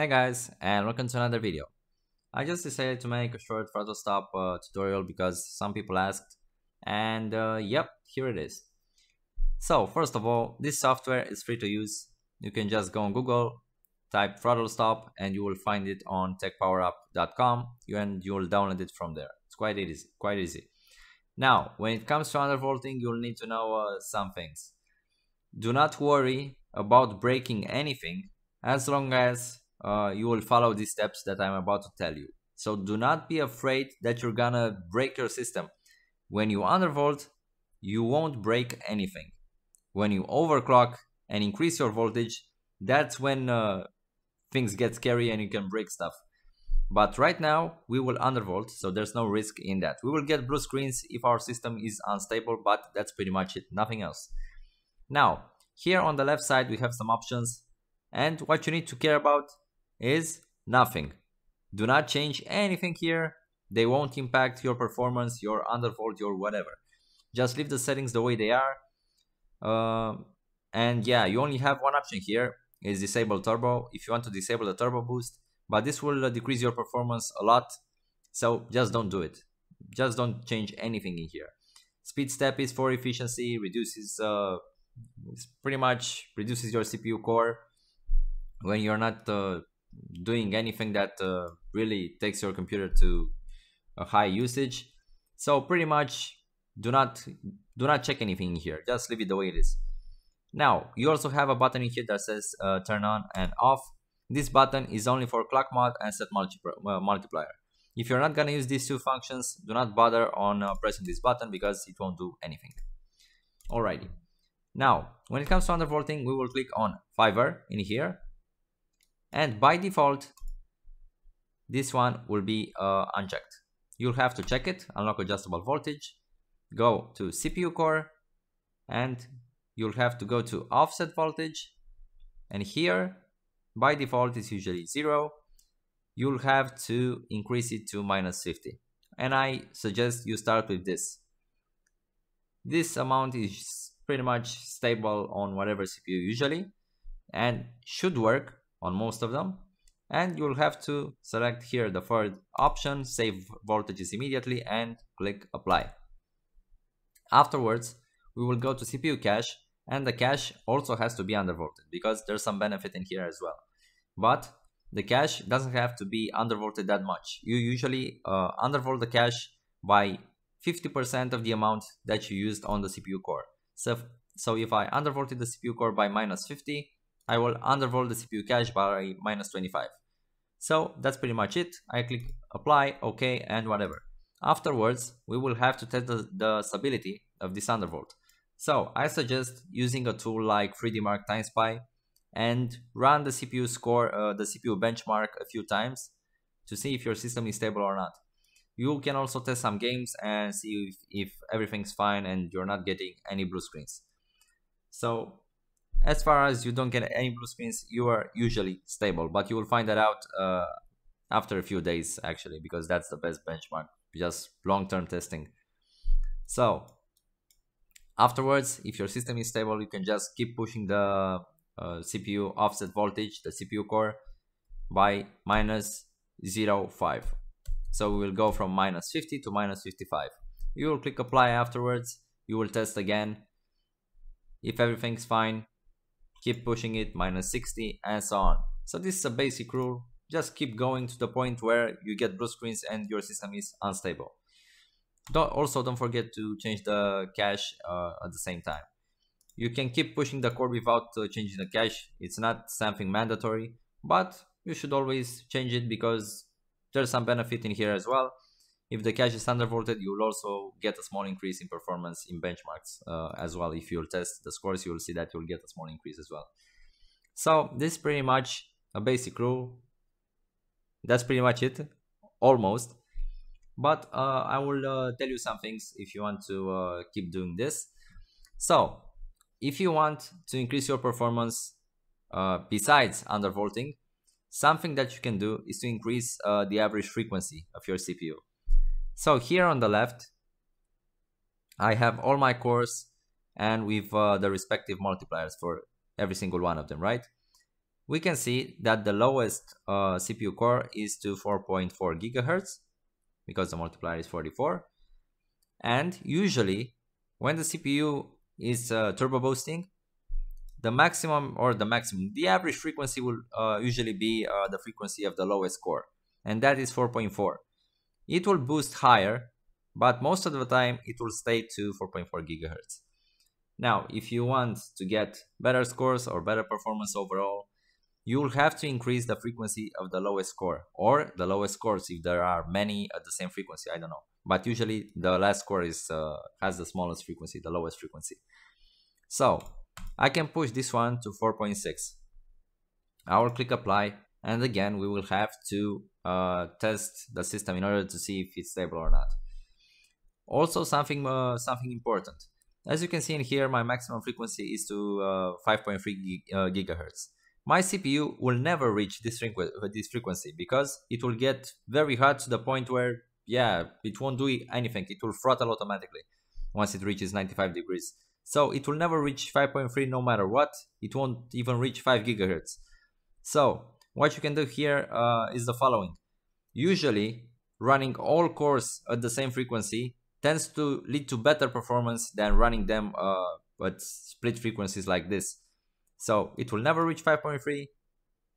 Hey guys, and welcome to another video. I just decided to make a short ThrottleStop tutorial because some people asked, and yep, here it is. So first of all, this software is free to use. You can just go on Google, type ThrottleStop, and you will find it on techpowerup.com, and you will download it from there. It's quite easy, Now, when it comes to undervolting, you'll need to know some things. Do not worry about breaking anything as long as you will follow these steps that I'm about to tell you. So do not be afraid that you're gonna break your system. When you undervolt, you won't break anything. When you overclock and increase your voltage, that's when things get scary and you can break stuff. But right now we will undervolt, so there's no risk in that. We will get blue screens if our system is unstable, but that's pretty much it, nothing else. Now, here on the left side we have some options, and what you need to care about is nothing. Do not change anything here. They won't impact your performance, your undervolt, your whatever. Just leave the settings the way they are. And yeah, you only have one option here, is disable turbo, if you want to disable the turbo boost, but this will decrease your performance a lot, so just don't do it. Just don't change anything in here. Speed step is for efficiency, reduces pretty much reduces your CPU core when you're not doing anything that really takes your computer to a high usage. So pretty much do not check anything here, just leave it the way it is. Now you also have a button in here that says turn on and off. This button is only for clock mod and set multiplier. If you're not gonna use these two functions, do not bother on pressing this button because it won't do anything. Alrighty, now when it comes to undervolting, we will click on fiber in here, and by default this one will be unchecked. You'll have to check it. Unlock adjustable voltage, go to CPU core, and you'll have to go to offset voltage, and here by default it's usually 0. You'll have to increase it to -50, and I suggest you start with this. This amount is pretty much stable on whatever CPU usually, and should work on most of them. And you'll have to select here the third option, save voltages immediately, and click apply. Afterwards we will go to CPU cache, and the cache also has to be undervolted because there's some benefit in here as well, but the cache doesn't have to be undervolted that much. You usually undervolt the cache by 50% of the amount that you used on the CPU core. So if I undervolted the CPU core by -50, I will undervolt the CPU cache by -25. So that's pretty much it. I click apply, OK, and whatever. Afterwards, we will have to test the stability of this undervolt. So I suggest using a tool like 3DMark Time Spy and run the CPU score, the CPU benchmark a few times to see if your system is stable or not. You can also test some games and see if everything's fine and you're not getting any blue screens. So as far as you don't get any blue screens, you are usually stable, but you will find that out after a few days actually, because that's the best benchmark, just long-term testing. So afterwards, if your system is stable, you can just keep pushing the CPU offset voltage, the CPU core, by -0.5. So we will go from -50 to -55. You will click apply afterwards. You will test again. If everything's fine, keep pushing it, -60, and so on. So this is a basic rule. Just keep going to the point where you get blue screens and your system is unstable. Also don't forget to change the cache at the same time. You can keep pushing the core without changing the cache. It's not something mandatory, but you should always change it because there's some benefit in here as well. If the cache is undervolted, you'll also get a small increase in performance in benchmarks as well. If you'll test the scores, you'll see that you'll get a small increase as well. So this is pretty much a basic rule. That's pretty much it, almost. But I will tell you some things if you want to keep doing this. So if you want to increase your performance besides undervolting, something that you can do is to increase the average frequency of your CPU. So here on the left, I have all my cores and with the respective multipliers for every single one of them, right? we can see that the lowest CPU core is to 4.4 GHz because the multiplier is 44. And usually when the CPU is turbo boosting, the average frequency will usually be the frequency of the lowest core, and that is 4.4. It will boost higher, but most of the time it will stay to 4.4 GHz. Now, if you want to get better scores or better performance overall, you will have to increase the frequency of the lowest core, or the lowest cores if there are many at the same frequency, I don't know. But usually the last core is, has the smallest frequency, the lowest frequency. So I can push this one to 4.6. I will click apply, and again we will have to test the system in order to see if it's stable or not. Also something important. As you can see in here, my maximum frequency is to 5.3 GHz. My CPU will never reach this frequency because it will get very hot to the point where, yeah, it won't do anything. It will throttle automatically once it reaches 95 degrees. So it will never reach 5.3 no matter what. It won't even reach 5 GHz. So what you can do here is the following. Usually running all cores at the same frequency tends to lead to better performance than running them at split frequencies like this. So it will never reach 5.3,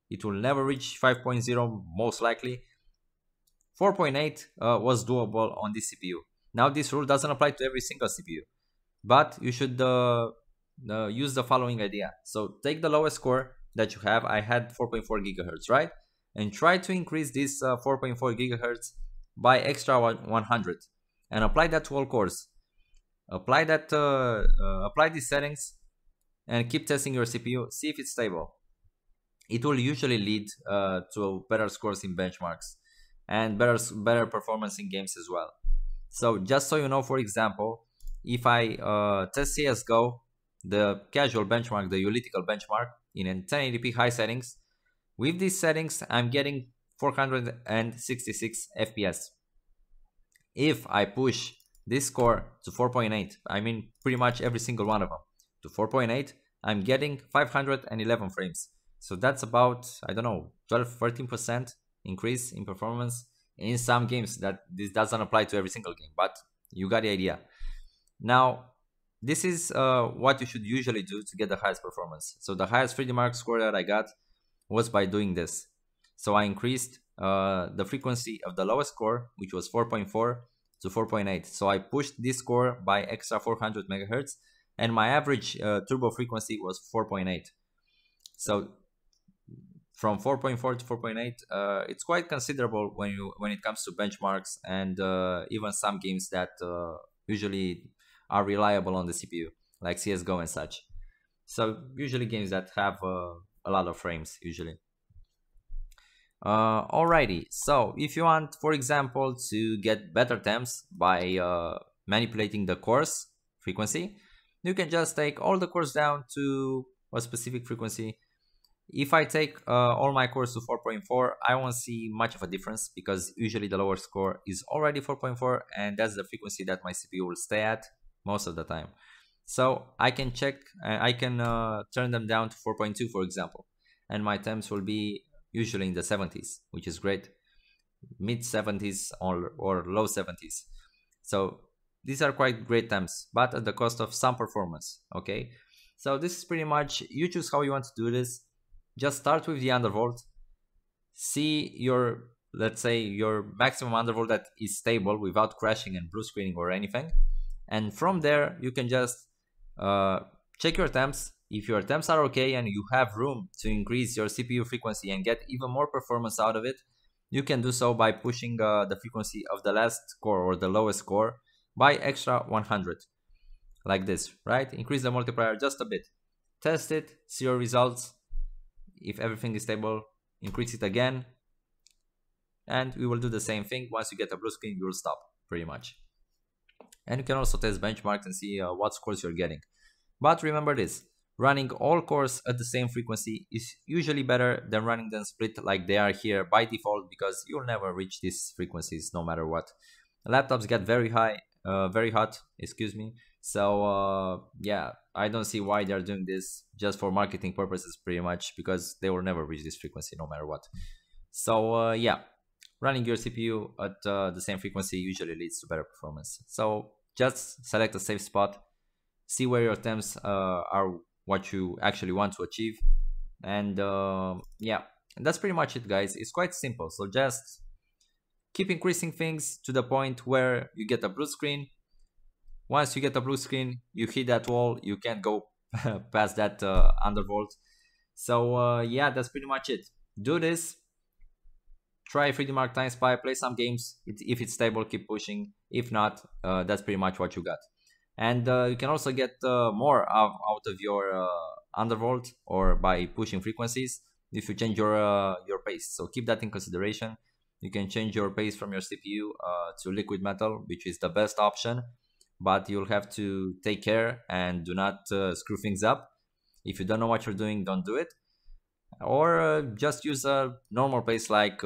it will never reach 5.0 most likely. 4.8 was doable on this CPU. Now this rule doesn't apply to every single CPU, but you should use the following idea. So take the lowest core that you have. I had 4.4 GHz, right? And try to increase this 4.4 GHz by extra 100. And apply that to all cores. Apply that, apply these settings, and keep testing your CPU. See if it's stable. It will usually lead to better scores in benchmarks and better performance in games as well. So just so you know, for example, if I test CSGO, the casual benchmark, the elliptical benchmark, in 1080p high settings, with these settings, I'm getting 466 FPS. If I push this core to 4.8, I mean pretty much every single one of them, to 4.8, I'm getting 511 frames. So that's about, I don't know, 12–13% increase in performance in some games. That this doesn't apply to every single game, but you got the idea. Now, this is what you should usually do to get the highest performance. So the highest 3DMark score that I got was by doing this. So I increased the frequency of the lowest core, which was 4.4, to 4.8. So I pushed this core by extra 400 megahertz, and my average turbo frequency was 4.8. So from 4.4 to 4.8, it's quite considerable when it comes to benchmarks and even some games that usually are reliable on the CPU, like CSGO and such. So usually games that have a lot of frames usually. Alrighty, so if you want, for example, to get better temps by manipulating the core's frequency, you can just take all the cores down to a specific frequency. If I take all my cores to 4.4, I won't see much of a difference because usually the lower score is already 4.4, and that's the frequency that my CPU will stay at most of the time. So I can check, I can turn them down to 4.2, for example, and my temps will be usually in the 70s, which is great, mid 70s or low 70s. So these are quite great temps, but at the cost of some performance, okay? So this is pretty much, you choose how you want to do this. Just start with the undervolt, see your, let's say, your maximum undervolt that is stable without crashing and blue screening or anything. And from there, you can just check your temps. If your temps are okay and you have room to increase your CPU frequency and get even more performance out of it, you can do so by pushing the frequency of the last core or the lowest core by extra 100. Like this, right? Increase the multiplier just a bit. Test it, see your results. If everything is stable, increase it again. And we will do the same thing. Once you get a blue screen, you will stop, pretty much. And you can also test benchmarks and see what scores you're getting. But remember this. Running all cores at the same frequency is usually better than running them split like they are here by default, because you'll never reach these frequencies no matter what. Laptops get very hot, excuse me. So yeah, I don't see why they're doing this just for marketing purposes, pretty much, because they will never reach this frequency no matter what. So yeah, running your CPU at the same frequency usually leads to better performance. So just select a safe spot, see where your temps are, what you actually want to achieve, and yeah, and that's pretty much it, guys. It's quite simple. So just keep increasing things to the point where you get a blue screen. Once you get a blue screen, you hit that wall, you can't go past that undervolt. So yeah, that's pretty much it. Do this, try 3DMark, Time Spy, play some games. If it's stable, keep pushing. If not, that's pretty much what you got. And you can also get more out of your undervolt, or by pushing frequencies, if you change your pace. So keep that in consideration. You can change your pace from your CPU to liquid metal, which is the best option, but you'll have to take care and do not screw things up. If you don't know what you're doing, don't do it. Or just use a normal pace, like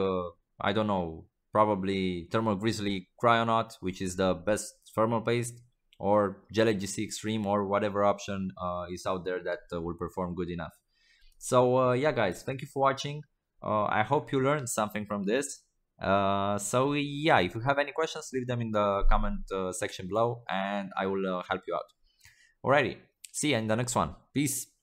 I don't know, probably Thermal Grizzly Cryonaut, which is the best thermal paste, or Gelid GC Extreme, or whatever option is out there that will perform good enough. So yeah, guys, thank you for watching. I hope you learned something from this. So yeah, if you have any questions, leave them in the comment section below, and I will help you out. Alrighty, see you in the next one. Peace.